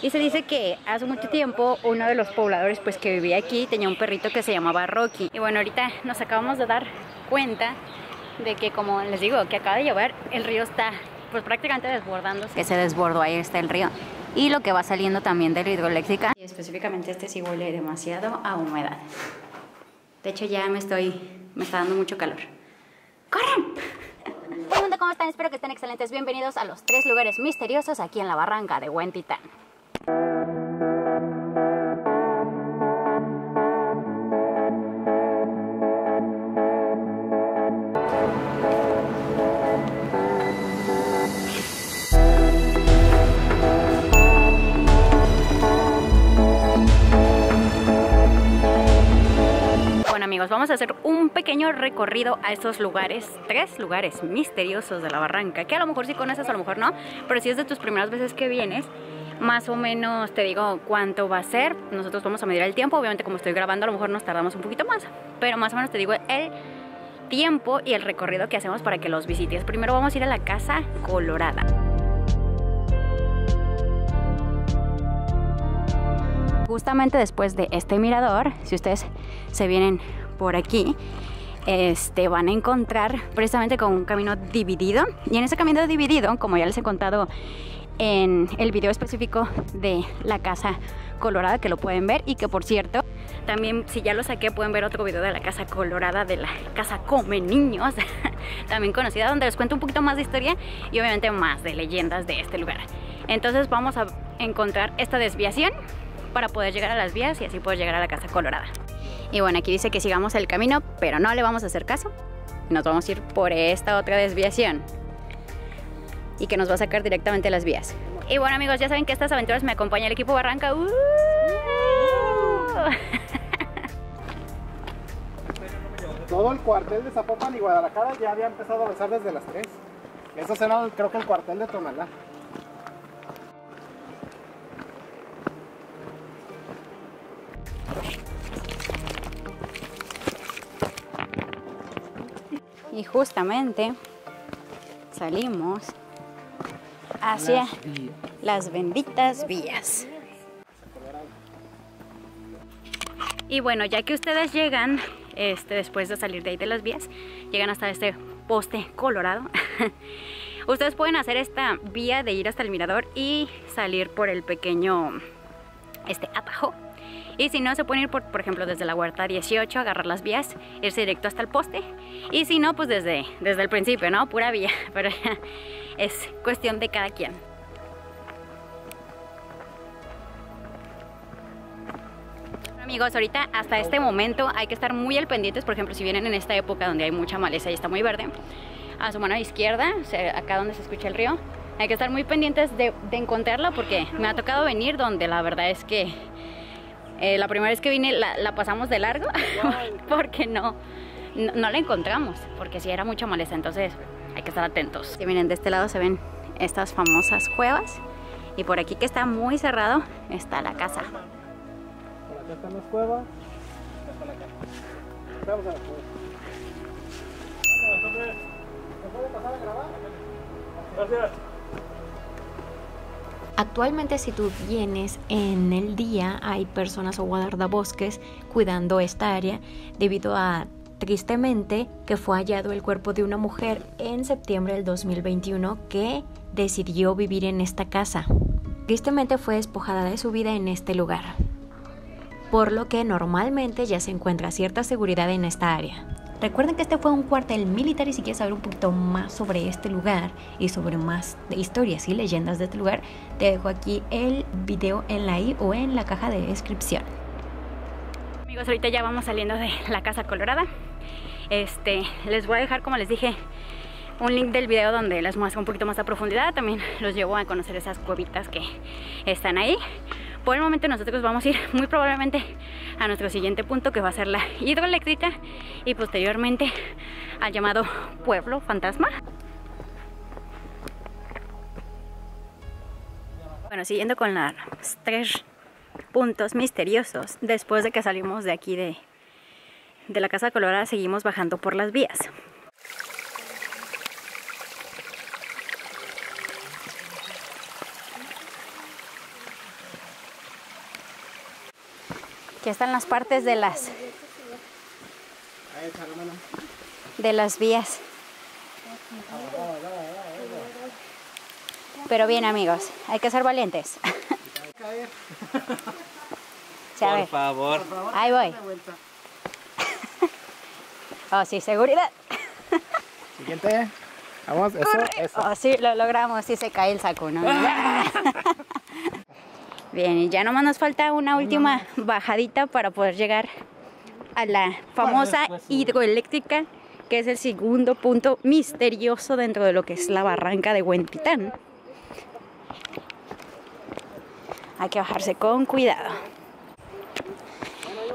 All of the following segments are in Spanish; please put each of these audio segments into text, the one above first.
Y se dice que hace mucho tiempo uno de los pobladores pues que vivía aquí tenía un perrito que se llamaba Rocky. Y bueno, ahorita nos acabamos de dar cuenta de que, como les digo, que acaba de llover, el río está pues prácticamente desbordándose. Ese desbordo, ahí está el río. Y lo que va saliendo también de la hidroeléctrica. Y específicamente este sí huele demasiado a humedad. De hecho ya me está dando mucho calor. ¡Corran! Hola, ¿cómo están? Espero que estén excelentes. Bienvenidos a los tres lugares misteriosos aquí en la Barranca de Huentitán. Vamos a hacer un pequeño recorrido a estos lugares, tres lugares misteriosos de la Barranca, que a lo mejor sí conoces, a lo mejor no, pero si es de tus primeras veces que vienes, más o menos te digo cuánto va a ser. Nosotros vamos a medir el tiempo, obviamente como estoy grabando a lo mejor nos tardamos un poquito más, pero más o menos te digo el tiempo y el recorrido que hacemos para que los visites. Primero vamos a ir a la Casa Colorada. Justamente después de este mirador, si ustedes se vienen por aquí, van a encontrar precisamente con un camino dividido, y en ese camino dividido, como ya les he contado en el video específico de la Casa Colorada, que lo pueden ver, y que por cierto también, si ya lo saqué, pueden ver otro video de la Casa Colorada, de la Casa Come Niños también conocida, donde les cuento un poquito más de historia y obviamente más de leyendas de este lugar. Entonces vamos a encontrar esta desviación para poder llegar a las vías y así poder llegar a la Casa Colorada. Y bueno, aquí dice que sigamos el camino, pero no le vamos a hacer caso. Nos vamos a ir por esta otra desviación y que nos va a sacar directamente a las vías. Y bueno, amigos, ya saben que estas aventuras me acompaña el equipo Barranca. Todo el cuartel de Zapopan y Guadalajara ya había empezado a besar desde las 3. Eso será, creo que, el cuartel de Tonalá. Y justamente salimos hacia las benditas vías. Y bueno, ya que ustedes llegan, después de salir de ahí de las vías, llegan hasta este poste colorado. Ustedes pueden hacer esta vía de ir hasta el mirador y salir por el pequeño atajo. Y si no, se pueden ir por ejemplo desde la huerta 18, agarrar las vías, irse directo hasta el poste. Y si no, pues desde el principio, ¿no? Pura vía, pero ya es cuestión de cada quien. Amigos, ahorita hasta este momento hay que estar muy al pendientes. Por ejemplo, si vienen en esta época donde hay mucha maleza y está muy verde, a su mano izquierda, o sea, acá donde se escucha el río, hay que estar muy pendientes de encontrarla, porque me ha tocado venir donde la verdad es que la primera vez que vine la pasamos de largo porque no la encontramos, porque sí era mucha maleza. Entonces hay que estar atentos. Sí, miren, de este lado se ven estas famosas cuevas, y por aquí, que está muy cerrado, está la casa. Por acá están las cuevas. Vamos a las cuevas. ¿Se puede pasar a grabar? Gracias. Actualmente, si tú vienes en el día, hay personas o guardabosques cuidando esta área debido a, tristemente, que fue hallado el cuerpo de una mujer en septiembre del 2021 que decidió vivir en esta casa. Tristemente fue despojada de su vida en este lugar, por lo que normalmente ya se encuentra cierta seguridad en esta área. Recuerden que este fue un cuartel militar, y si quieres saber un poquito más sobre este lugar y sobre más historias y leyendas de este lugar, te dejo aquí el video en la i o en la caja de descripción. Amigos, ahorita ya vamos saliendo de la Casa Colorada. Les voy a dejar, como les dije, un link del video donde les muestro un poquito más a profundidad. También los llevo a conocer esas cuevitas que están ahí. Por el momento nosotros vamos a ir muy probablemente a nuestro siguiente punto, que va a ser la hidroeléctrica, y posteriormente al llamado Pueblo Fantasma. Bueno, siguiendo con los tres puntos misteriosos, después de que salimos de aquí de la Casa Colorada, seguimos bajando por las vías. que están las partes de las vías. Pero bien, amigos, hay que ser valientes. Por favor. Ahí voy. Oh, sí, seguridad. Siguiente. Vamos, eso, eso. Oh, sí, lo logramos. Sí se cae el saco, ¿no? Bien, y ya nomás nos falta una última bajadita para poder llegar a la famosa hidroeléctrica, que es el segundo punto misterioso dentro de lo que es la barranca de Huentitán. Hay que bajarse con cuidado.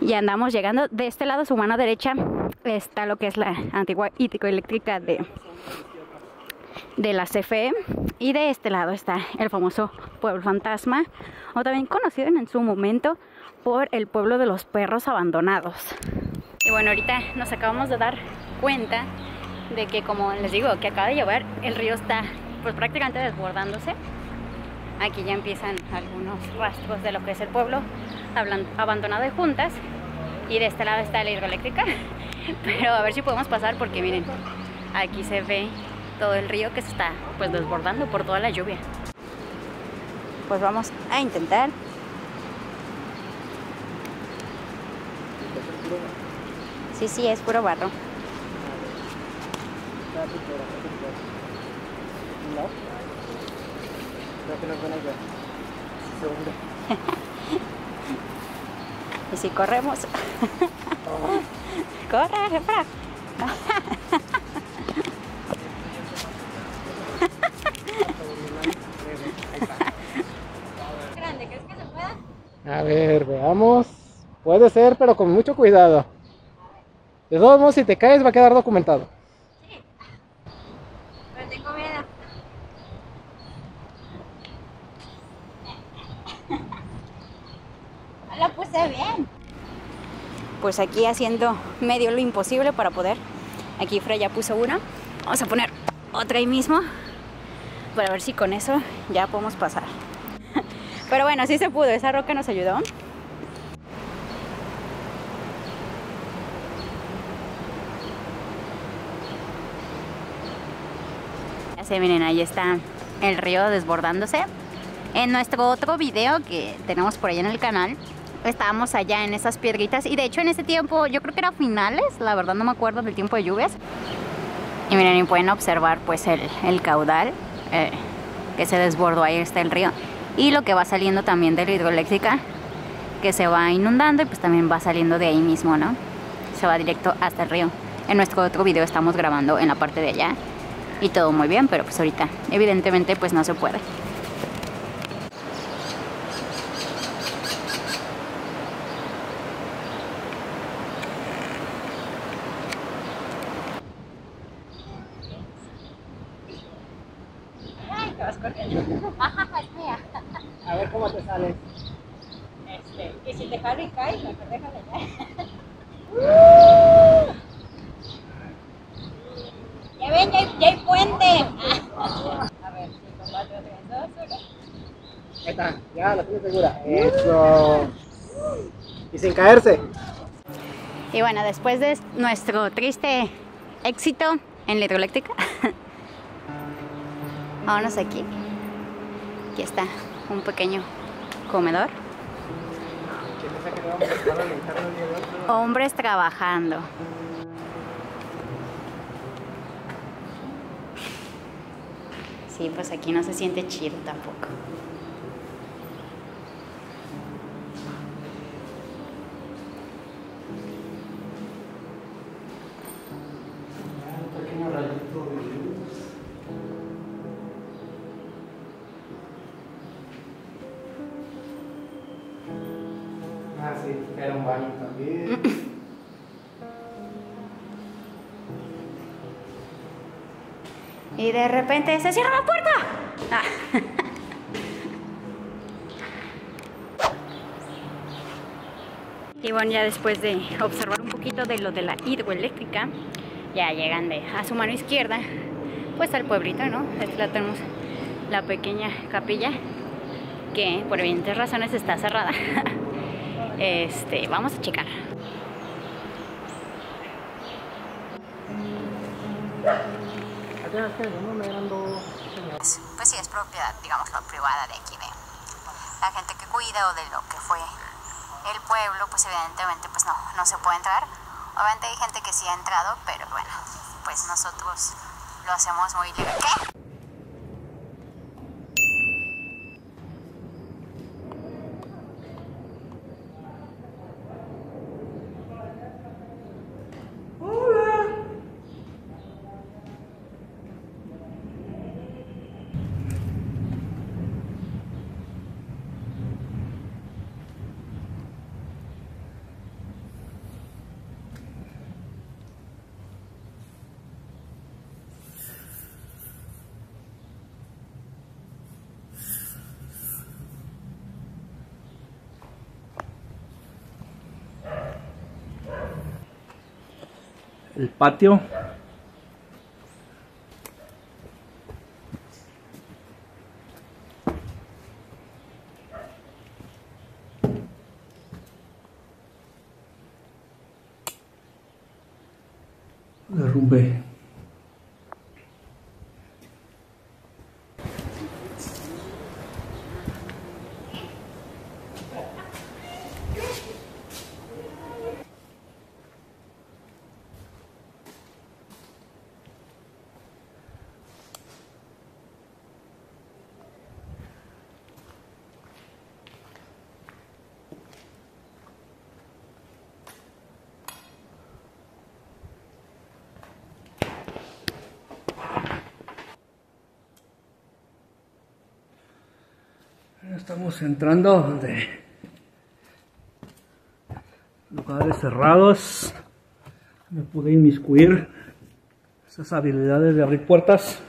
Y andamos llegando. De este lado, su mano derecha, está lo que es la antigua hidroeléctrica de la CFE. Y de este lado está el famoso Pueblo Fantasma, o también conocido en su momento por el pueblo de los perros abandonados. Y bueno, ahorita nos acabamos de dar cuenta de que, como les digo, que acaba de llover, el río está pues prácticamente desbordándose. Aquí ya empiezan algunos rastros de lo que es el pueblo abandonado de Juntas. Y de este lado está la hidroeléctrica. Pero a ver si podemos pasar, porque miren, aquí se ve todo el río que se está pues desbordando por toda la lluvia. Pues vamos a intentar. Sí, sí, es puro barro. Y si corremos. Corre, jefa. Grande, ¿crees que se pueda? A ver, veamos. Puede ser, pero con mucho cuidado. De todos modos, si te caes va a quedar documentado. Sí. Pero tengo miedo. La puse bien. Pues aquí haciendo medio lo imposible para poder. Aquí Freya ya puso una. Vamos a poner otra ahí mismo para ver si con eso ya podemos pasar. Pero bueno, sí se pudo. Esa roca nos ayudó. Ya se miren, ahí está el río desbordándose. En nuestro otro video que tenemos por allá en el canal, estábamos allá en esas piedritas, y de hecho en ese tiempo, yo creo que era finales, la verdad no me acuerdo del tiempo de lluvias. Y miren, y pueden observar pues el caudal que se desbordó, ahí está el río. Y lo que va saliendo también de la hidroeléctrica, que se va inundando y pues también va saliendo de ahí mismo, ¿no? Se va directo hasta el río. En nuestro otro video estamos grabando en la parte de allá y todo muy bien, pero pues ahorita evidentemente pues no se puede. A ver cómo te sales. Y si te jalo y caes, no te dejas de caer. Ya ven, ya hay puente. A ver, 5, 4, 3, 2, 1. Ahí está, ya la tienes segura. Eso. Y sin caerse. Y bueno, después de nuestro triste éxito en la hidroeléctrica, vámonos aquí. Aquí está un pequeño comedor. Hombres trabajando. Sí, pues aquí no se siente chido tampoco. Era un baño también. Y de repente se cierra la puerta. Ah. Y bueno, ya después de observar un poquito de lo de la hidroeléctrica, ya llegan a su mano izquierda pues al pueblito, ¿no? Aquí la tenemos, la pequeña capilla, que por evidentes razones está cerrada. Vamos a checar. Pues sí, es propiedad, digamos, la privada de aquí, de la gente que cuida o de lo que fue el pueblo, pues evidentemente pues no se puede entrar. Obviamente hay gente que sí ha entrado, pero bueno, pues nosotros lo hacemos muy legal. ¿Qué? El patio. Derrumbe. Estamos entrando donde lugares cerrados. Me pude inmiscuir esas habilidades de abrir puertas.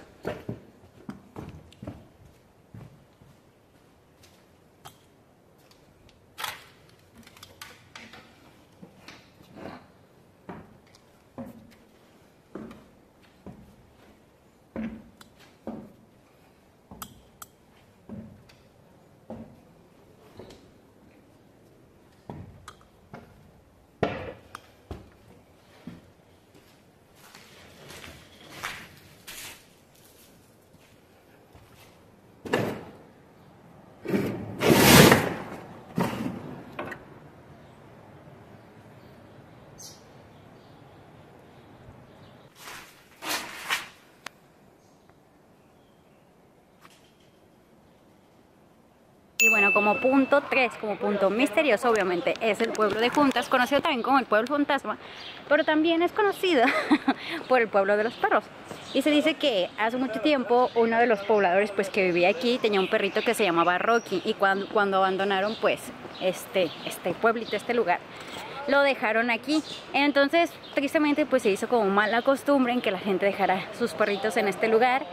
Y bueno, como punto 3, como punto misterioso, obviamente es el pueblo de Juntas, conocido también como el pueblo fantasma, pero también es conocido por el pueblo de los perros. Y se dice que hace mucho tiempo uno de los pobladores pues que vivía aquí tenía un perrito que se llamaba Rocky, y cuando abandonaron pues este pueblito, este lugar, lo dejaron aquí. Entonces tristemente pues se hizo como mala costumbre en que la gente dejara sus perritos en este lugar.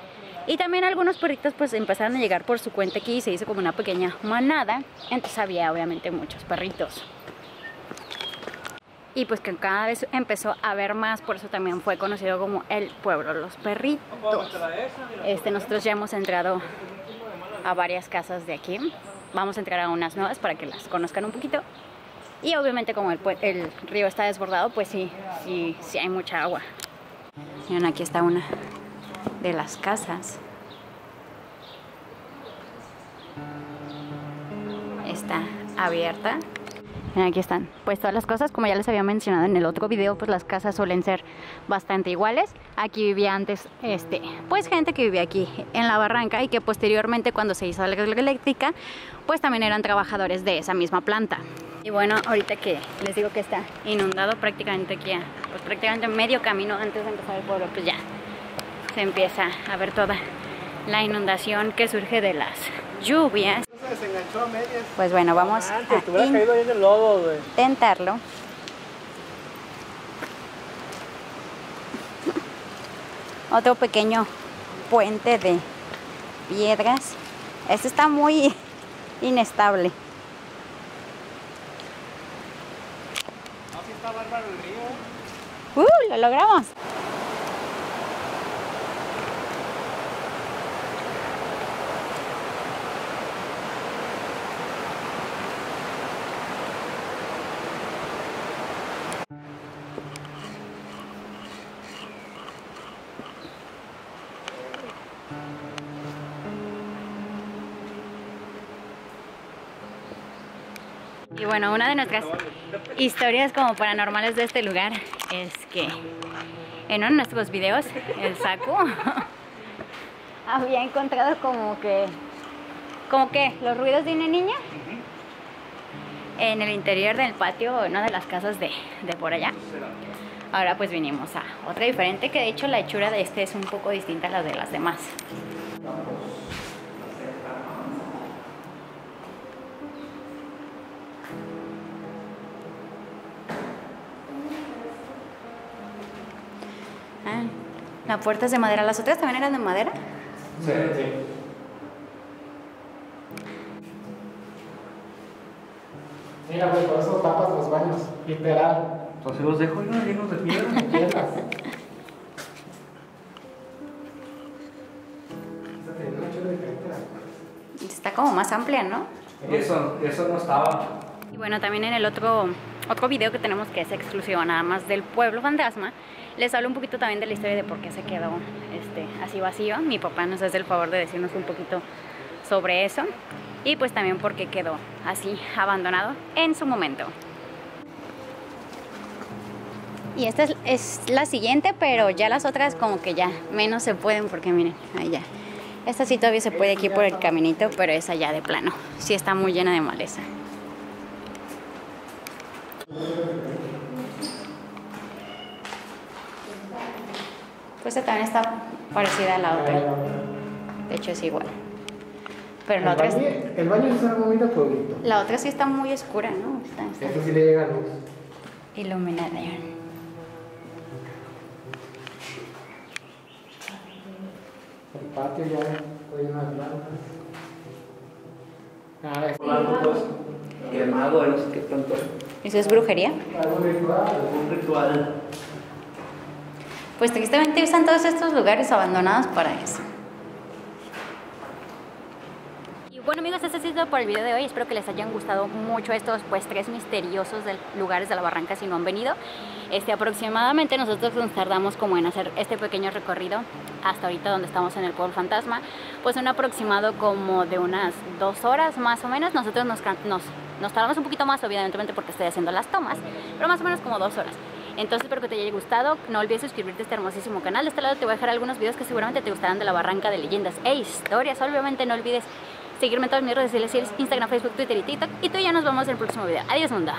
Y también algunos perritos pues empezaron a llegar por su cuenta aquí, y se hizo como una pequeña manada. Entonces había obviamente muchos perritos. Y pues que cada vez empezó a haber más, por eso también fue conocido como el pueblo de los perritos. Nosotros ya hemos entrado a varias casas de aquí. Vamos a entrar a unas nuevas para que las conozcan un poquito. Y obviamente como el río está desbordado, pues sí hay mucha agua. Miren, aquí está una de las casas. Está abierta. Aquí están pues todas las cosas, como ya les había mencionado en el otro video, pues las casas suelen ser bastante iguales. Aquí vivía antes pues gente que vivía aquí en la barranca, y que posteriormente cuando se hizo la hidroeléctrica pues también eran trabajadores de esa misma planta. Y bueno, ahorita que les digo que está inundado prácticamente aquí, pues prácticamente medio camino antes de empezar el pueblo, pues ya se empieza a ver toda la inundación que surge de las lluvias. Pues bueno, vamos a intentarlo. Otro pequeño puente de piedras. Este está muy inestable. Lo logramos. Y bueno, una de nuestras historias como paranormales de este lugar es que en uno de nuestros videos, el Saku había encontrado como que los ruidos de una niña en el interior del patio, una de las casas de por allá. Ahora pues vinimos a otra diferente, que de hecho la hechura de este es un poco distinta a la de las demás. Ah, la puerta es de madera. ¿Las otras también eran de madera? Sí, sí. Mira, güey, por eso tapas los baños, literal. Entonces los dejo llenos de piedras. Está como más amplia, ¿no? Eso no estaba. Y bueno, también en el otro video que tenemos, que es exclusivo nada más del Pueblo Fantasma, les hablo un poquito también de la historia de por qué se quedó así vacío. Mi papá nos hace el favor de decirnos un poquito sobre eso y pues también por qué quedó así abandonado en su momento. Y esta es la siguiente, pero ya las otras como que ya menos se pueden, porque miren, ahí ya. Esta sí todavía se puede aquí por el caminito, pero esa ya de plano sí está muy llena de maleza. Pues esta también está parecida a la otra. De hecho es igual. Pero la otra es... El baño es una movida pueblito. La otra sí está muy oscura, ¿no? Esta sí le llega luz. Iluminada. El patio ya hay unas plantas. Y el mago, no sé qué tanto. ¿Eso es brujería? Algún ritual. Pues tristemente usan todos estos lugares abandonados para eso. Y bueno amigos, este es todo por el video de hoy. Espero que les hayan gustado mucho estos pues 3 misteriosos lugares de la Barranca si no han venido. Aproximadamente nosotros nos tardamos como en hacer este pequeño recorrido hasta ahorita donde estamos en el Pueblo Fantasma, pues un aproximado como de unas 2 horas más o menos. Nosotros nos tardamos un poquito más, obviamente porque estoy haciendo las tomas, pero más o menos como 2 horas. Entonces espero que te haya gustado, no olvides suscribirte a este hermosísimo canal. De este lado te voy a dejar algunos videos que seguramente te gustarán de la Barranca, de leyendas e historias. Obviamente no olvides seguirme en todas mis redes sociales, Instagram, Facebook, Twitter y TikTok. Y tú y yo nos vemos en el próximo video. Adiós mundo.